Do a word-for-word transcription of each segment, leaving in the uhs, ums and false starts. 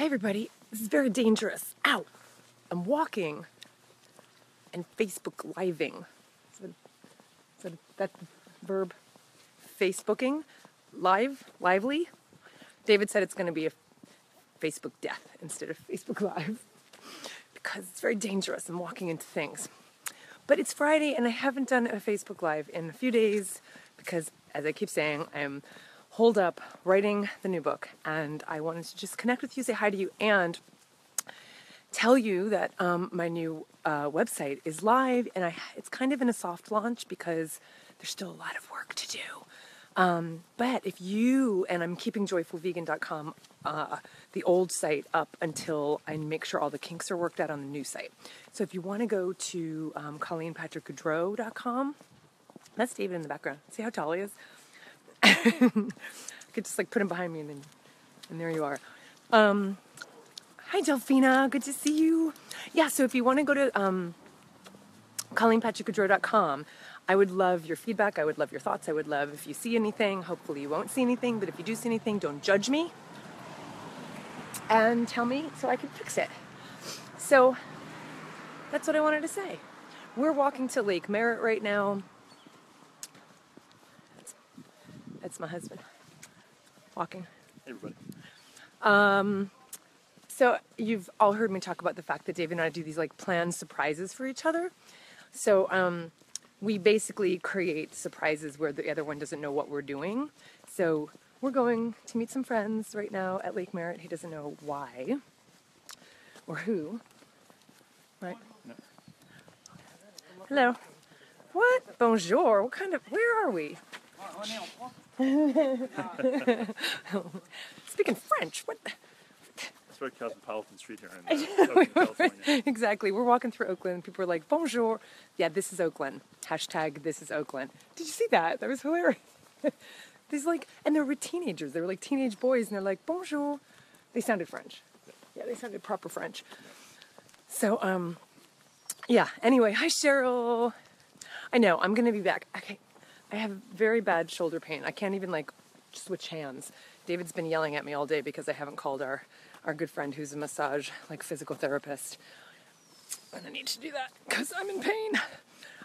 Hey everybody, this is very dangerous. Ow! I'm walking and Facebook living. Is that, is that, that verb? Facebooking? Live? Lively? David said it's going to be a Facebook death instead of Facebook Live because it's very dangerous and walking into things. But it's Friday and I haven't done a Facebook Live in a few days because, as I keep saying, I'm holed up writing the new book, and I wanted to just connect with you, say hi to you, and tell you that um, my new uh, website is live, and I, it's kind of in a soft launch because there's still a lot of work to do. Um, but if you, and I'm keeping joyful vegan dot com, uh, the old site, up until I make sure all the kinks are worked out on the new site. So if you want to go to um, Colleen Patrick Goudreau dot com, that's David in the background. See how tall he is? I could just like put him behind me and then, and there you are. Um, hi Delfina, good to see you. Yeah, so if you want to go to um, Colleen Patrick Goudreau dot com, I would love your feedback. I would love your thoughts. I would love if you see anything. Hopefully you won't see anything, but if you do see anything, don't judge me. And tell me so I can fix it. So that's what I wanted to say. We're walking to Lake Merritt right now. That's, that's my husband walking. Hey, everybody. Um, so you've all heard me talk about the fact that David and I do these like planned surprises for each other. So, um... we basically create surprises where the other one doesn't know what we're doing. So we're going to meet some friends right now at Lake Merritt. He doesn't know why or who. Right? No. Hello. What? Bonjour. What kind of, where are we? Speaking French, what? It's right Cosmopolitan Street here in uh, California. Exactly. We're walking through Oakland. People are like, bonjour. Yeah, this is Oakland. Hashtag this is Oakland. Did you see that? That was hilarious. These like, and they were teenagers. They were like teenage boys, and they're like, bonjour. They sounded French. Yeah, they sounded proper French. So, um, yeah. Anyway, hi, Cheryl. I know. I'm going to be back. Okay. I have very bad shoulder pain. I can't even like switch hands. David's been yelling at me all day because I haven't called our... our good friend who's a massage, like physical therapist. And I need to do that because I'm in pain.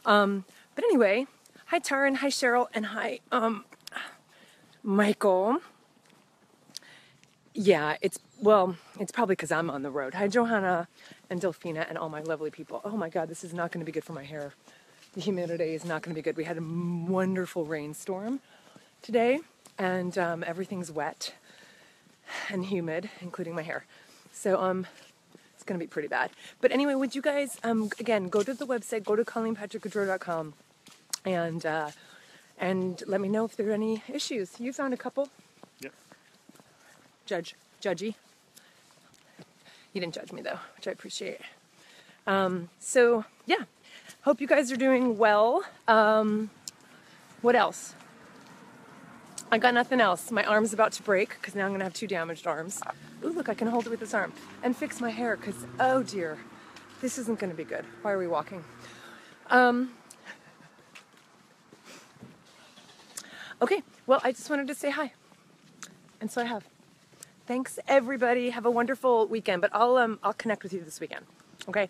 Um, but anyway, hi Taryn, hi Cheryl, and hi um, Michael. Yeah, it's, well, it's probably because I'm on the road. Hi Johanna and Delfina and all my lovely people. Oh my God, this is not going to be good for my hair. The humidity is not going to be good. We had a wonderful rainstorm today, and um, everything's wet and humid, including my hair. So um, it's going to be pretty bad. But anyway, would you guys, um, again, go to the website, go to Colleen Patrick Goudreau dot com, and, uh, and let me know if there are any issues. You found a couple? Yep. Judge. Judgy. You didn't judge me, though, which I appreciate. Um, so, yeah. Hope you guys are doing well. Um, what else? I got nothing else. My arm's about to break because now I'm going to have two damaged arms. Ooh, look, I can hold it with this arm. And fix my hair because, oh dear, this isn't going to be good. Why are we walking? Um, okay, well, I just wanted to say hi. And so I have. Thanks, everybody. Have a wonderful weekend. But I'll, um, I'll connect with you this weekend. Okay?